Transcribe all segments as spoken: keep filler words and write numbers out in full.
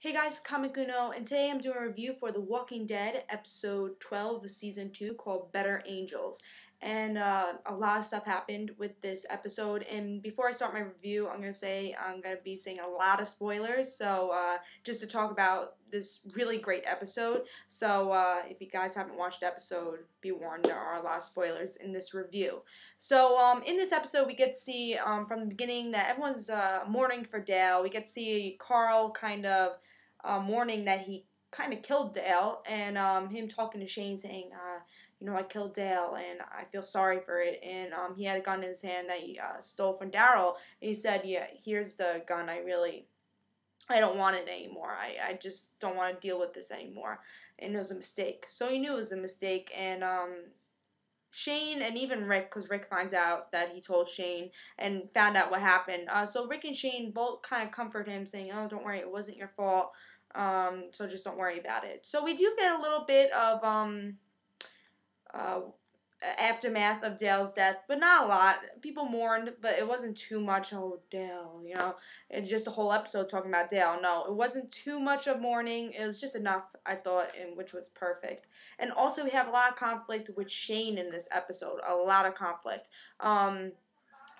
Hey guys, Comic Uno, and today I'm doing a review for The Walking Dead, episode twelve of season two, called Better Angels. And uh, a lot of stuff happened with this episode, and before I start my review, I'm going to say I'm going to be saying a lot of spoilers, so uh, just to talk about this really great episode. So uh, if you guys haven't watched the episode, be warned, there are a lot of spoilers in this review. So um, in this episode, we get to see um, from the beginning that everyone's uh, mourning for Dale. We get to see Carl kind of Uh, morning that he kind of killed Dale, and um, him talking to Shane saying, uh, you know, I killed Dale and I feel sorry for it, and um, he had a gun in his hand that he uh, stole from Daryl, and he said, yeah, here's the gun, I really, I don't want it anymore, I, I just don't want to deal with this anymore, and it was a mistake. So he knew it was a mistake, and um, Shane and even Rick, because Rick finds out that he told Shane and found out what happened. Uh, so Rick and Shane both kind of comfort him, saying, oh, don't worry, it wasn't your fault. Um, so just don't worry about it. So we do get a little bit of um, uh, aftermath of Dale's death, but not a lot. People mourned, but it wasn't too much. Oh, Dale, you know, it's just a whole episode talking about Dale. No, it wasn't too much of mourning. It was just enough, I thought, and which was perfect. And also, we have a lot of conflict with Shane in this episode. A lot of conflict. Um,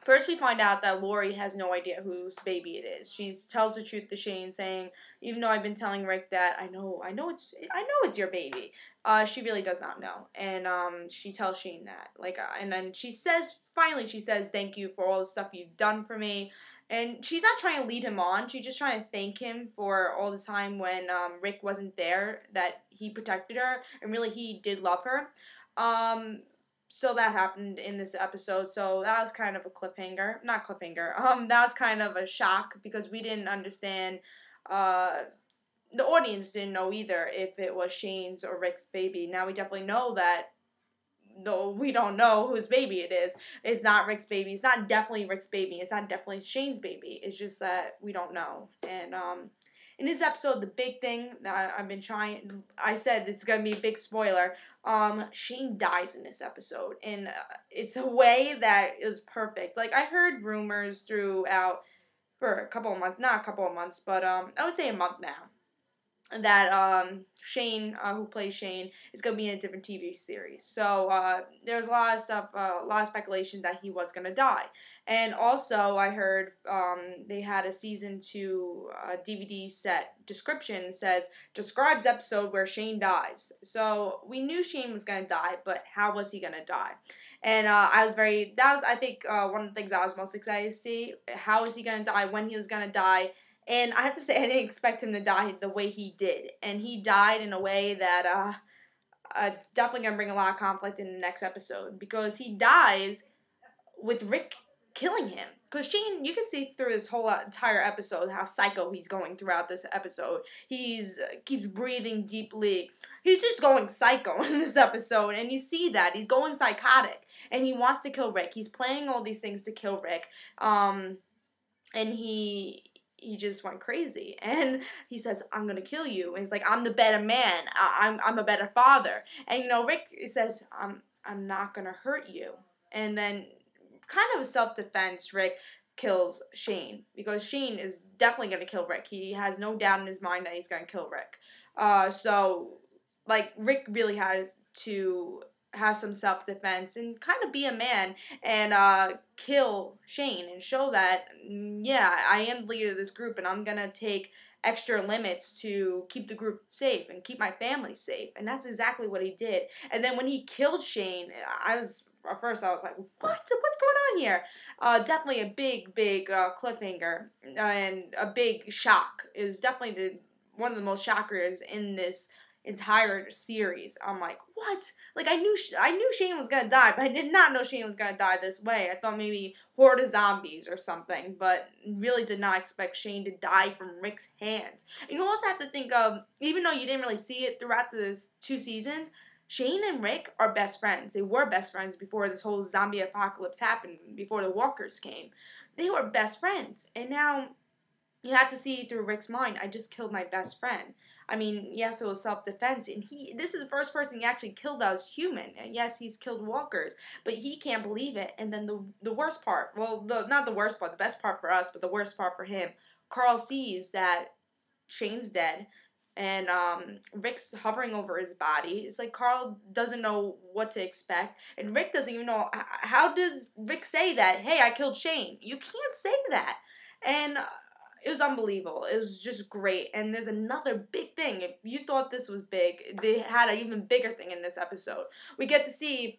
First, we find out that Lori has no idea whose baby it is. She tells the truth to Shane, saying, even though I've been telling Rick that, I know, I know it's, I know it's your baby. Uh, she really does not know. And um, she tells Shane that. Like, uh, and then she says, finally, she says, thank you for all the stuff you've done for me. And she's not trying to lead him on. She's just trying to thank him for all the time when um, Rick wasn't there, that he protected her. And really, he did love her. Um... So that happened in this episode, so that was kind of a cliffhanger, not cliffhanger, um, that was kind of a shock, because we didn't understand, uh, the audience didn't know either if it was Shane's or Rick's baby. Now we definitely know that, though we don't know whose baby it is. It's not Rick's baby, it's not definitely Rick's baby, it's not definitely Shane's baby, it's just that we don't know, and, um... in this episode, the big thing that I've been trying, I said it's going to be a big spoiler, um, Shane dies in this episode, and uh, it's a way that is perfect. Like, I heard rumors throughout, for a couple of months, not a couple of months, but um, I would say a month now, that um, Shane, uh, who plays Shane, is going to be in a different T V series. So, uh, there's a lot of stuff, uh, a lot of speculation that he was going to die. And also, I heard um, they had a season two uh, D V D set description says, describes episode where Shane dies. So, we knew Shane was going to die, but how was he going to die? And uh, I was very, that was, I think, uh, one of the things I was most excited to see. How is he going to die, when he was going to die. And I have to say, I didn't expect him to die the way he did. And he died in a way that uh, uh, definitely going to bring a lot of conflict in the next episode. Because he dies with Rick killing him. Because Shane, you can see through this whole entire episode how psycho he's going throughout this episode. He's uh, keeps breathing deeply. He's just going psycho in this episode, and you see that. He's going psychotic, and he wants to kill Rick. He's planning all these things to kill Rick, um, and he he just went crazy. And he says, I'm going to kill you. And he's like, I'm the better man. I I'm, I'm a better father. And, you know, Rick says, I'm, I'm not going to hurt you. And then, kind of a self-defense, Rick kills Shane, because Shane is definitely going to kill Rick. He has no doubt in his mind that he's going to kill Rick. Uh, so, like, Rick really has to have some self-defense and kind of be a man and uh, kill Shane and show that, yeah, I am the leader of this group, and I'm going to take extra limits to keep the group safe and keep my family safe. And that's exactly what he did. And then when he killed Shane, I was... At first, I was like, what? What's going on here? Uh, definitely a big, big uh, cliffhanger and a big shock. It was definitely the, one of the most shockers in this entire series. I'm like, what? Like, I knew I knew Shane was going to die, but I did not know Shane was going to die this way. I thought maybe horde of zombies or something, but really did not expect Shane to die from Rick's hands. And you also have to think of, even though you didn't really see it throughout the two seasons, Shane and Rick are best friends. They were best friends before this whole zombie apocalypse happened, before the walkers came. They were best friends. And now you have to see through Rick's mind, I just killed my best friend. I mean, yes, it was self-defense. And he, this is the first person he actually killed as human. And yes, he's killed walkers, but he can't believe it. And then the, the worst part, well, the, not the worst part, the best part for us, but the worst part for him, Carl sees that Shane's dead, and um, Rick's hovering over his body. It's like Carl doesn't know what to expect, and Rick doesn't even know. How does Rick say that, hey, I killed Shane? You can't say that. And uh, it was unbelievable. It was just great. And there's another big thing. If you thought this was big, they had an even bigger thing in this episode. We get to see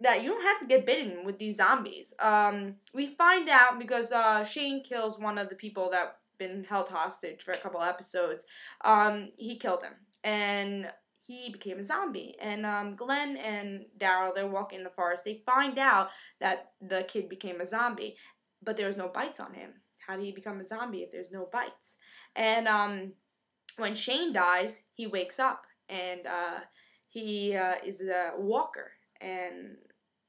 that you don't have to get bitten with these zombies. Um, we find out because uh, Shane kills one of the people that been held hostage for a couple episodes. Um, he killed him. And he became a zombie. And um, Glenn and Daryl, they're walking in the forest. They find out that the kid became a zombie. But there was no bites on him. How do you become a zombie if there's no bites? And um, when Shane dies, he wakes up. And uh, he uh, is a walker. And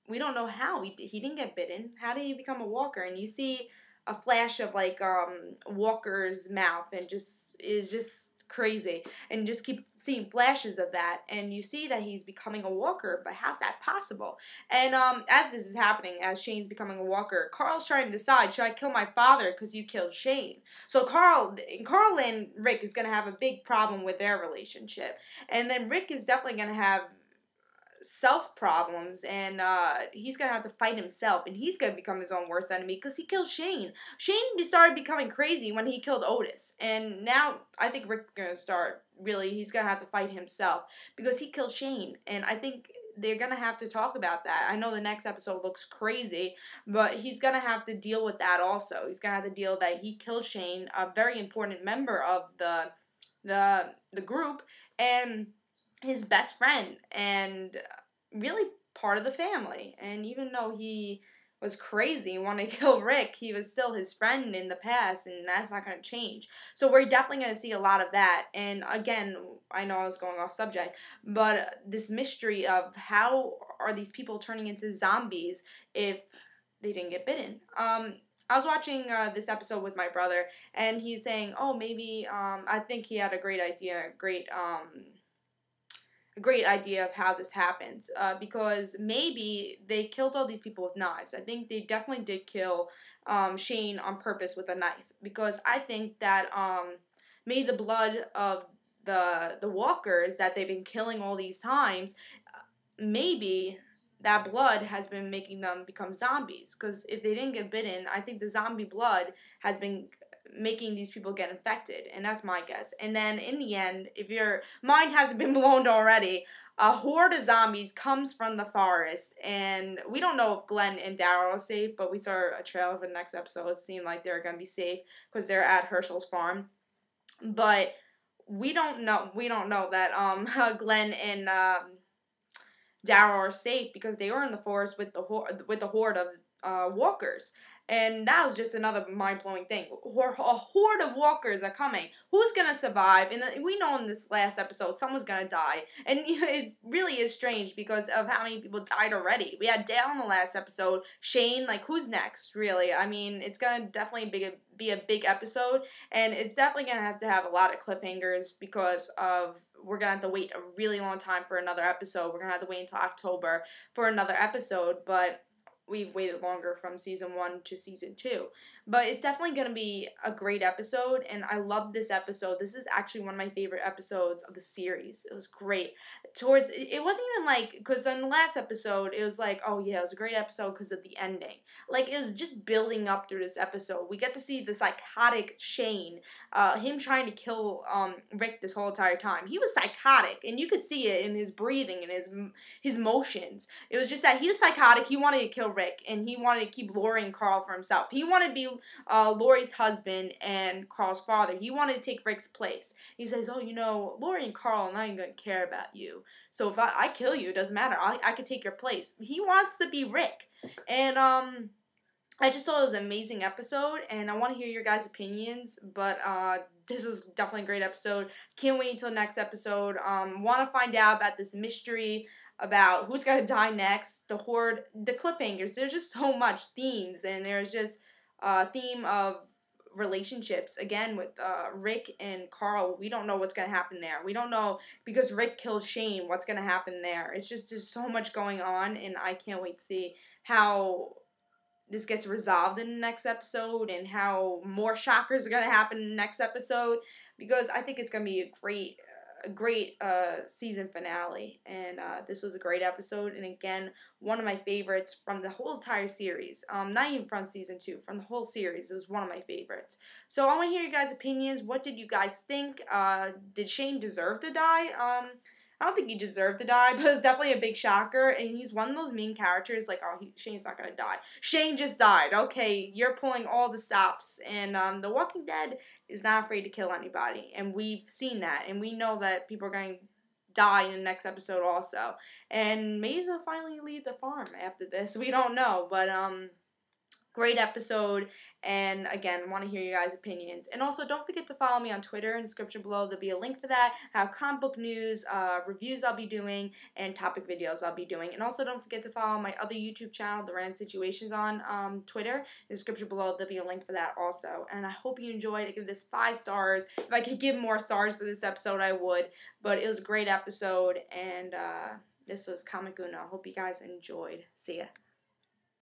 we don't know how. He, he didn't get bitten. How did he become a walker? And you see a flash of, like, um, Walker's mouth, and just, is just crazy, and just keep seeing flashes of that, and you see that he's becoming a walker, but how's that possible? And, um, as this is happening, as Shane's becoming a walker, Carl's trying to decide, should I kill my father, because you killed Shane? So Carl, Carl and Rick is going to have a big problem with their relationship, and then Rick is definitely going to have self problems, and uh, he's gonna have to fight himself, and he's gonna become his own worst enemy because he killed Shane. Shane started becoming crazy when he killed Otis, and now I think Rick's gonna start really, he's gonna have to fight himself because he killed Shane, and I think they're gonna have to talk about that. I know the next episode looks crazy, but he's gonna have to deal with that also. He's gonna have to deal that he killed Shane, a very important member of the the the group, and his best friend, and really part of the family. And even though he was crazy and wanted to kill Rick, he was still his friend in the past, and that's not going to change. So we're definitely going to see a lot of that. And again, I know I was going off subject, but this mystery of how are these people turning into zombies if they didn't get bitten? Um, I was watching uh, this episode with my brother, and he's saying, oh, maybe, um, I think he had a great idea, a great, um... a great idea of how this happens, uh, because maybe they killed all these people with knives. I think they definitely did kill um, Shane on purpose with a knife, because I think that um, maybe the blood of the the walkers that they've been killing all these times, maybe that blood has been making them become zombies, because if they didn't get bitten, I think the zombie blood has been making these people get infected, and that's my guess. And then in the end, if your mind hasn't been blown already, a horde of zombies comes from the forest, and we don't know if Glenn and Daryl are safe, but we saw a trailer for the next episode. It seemed like they're gonna be safe because they're at Herschel's farm, but we don't know. We don't know that um Glenn and um, Daryl are safe because they were in the forest with the horde with the horde of uh, walkers. And that was just another mind-blowing thing. A horde of walkers are coming. Who's going to survive? And we know in this last episode, someone's going to die. And it really is strange because of how many people died already. We had Dale in the last episode. Shane, like, who's next, really? I mean, it's going to definitely be a big episode. And it's definitely going to have to have a lot of cliffhangers because of we're going to have to wait a really long time for another episode. We're going to have to wait until October for another episode. But we've waited longer from season one to season two. But it's definitely going to be a great episode, and I love this episode. This is actually one of my favorite episodes of the series. It was great. Towards, it wasn't even like, because in the last episode, it was like, oh yeah, it was a great episode because of the ending. Like, it was just building up through this episode. We get to see the psychotic Shane, uh, him trying to kill um, Rick this whole entire time. He was psychotic, and you could see it in his breathing and his, his motions. It was just that he was psychotic. He wanted to kill Rick, and he wanted to keep luring Carl for himself. He wanted to be uh, Lori's husband and Carl's father. He wanted to take Rick's place. He says, oh, you know, Lori and Carl and I ain't gonna care about you. So if I, I kill you, it doesn't matter. I, I could take your place. He wants to be Rick. And um, I just thought it was an amazing episode, and I want to hear your guys' opinions, but uh, this was definitely a great episode. Can't wait until next episode. Um, want to find out about this mystery about who's going to die next, the horde, the cliffhangers. There's just so much themes, and there's just a theme of relationships, again, with uh, Rick and Carl. We don't know what's going to happen there. We don't know, because Rick killed Shane, what's going to happen there. It's just there's so much going on, and I can't wait to see how this gets resolved in the next episode, and how more shockers are going to happen in the next episode. because I think it's going to be a great, a great uh, season finale. And uh, this was a great episode. And again, one of my favorites from the whole entire series. Um, not even from season two, from the whole series. It was one of my favorites. So I want to hear your guys' opinions. What did you guys think? Uh, did Shane deserve to die? Um, I don't think he deserved to die, but it was definitely a big shocker. And he's one of those mean characters, like, oh, he, Shane's not going to die. Shane just died. Okay, you're pulling all the stops. And um, The Walking Dead is not afraid to kill anybody. And we've seen that. And we know that people are going to die in the next episode also. And maybe they'll finally leave the farm after this. We don't know. But um, great episode. And again, want to hear your guys' opinions. And also, don't forget to follow me on Twitter. In the description below, there'll be a link for that. I have comic book news, uh, reviews I'll be doing, and topic videos I'll be doing. And also, don't forget to follow my other YouTube channel, The Random Situations, on um, Twitter. In the description below, there'll be a link for that also. And I hope you enjoyed. I give this five stars. If I could give more stars for this episode, I would. But it was a great episode. And uh, this was Comic Uno. Hope you guys enjoyed. See ya.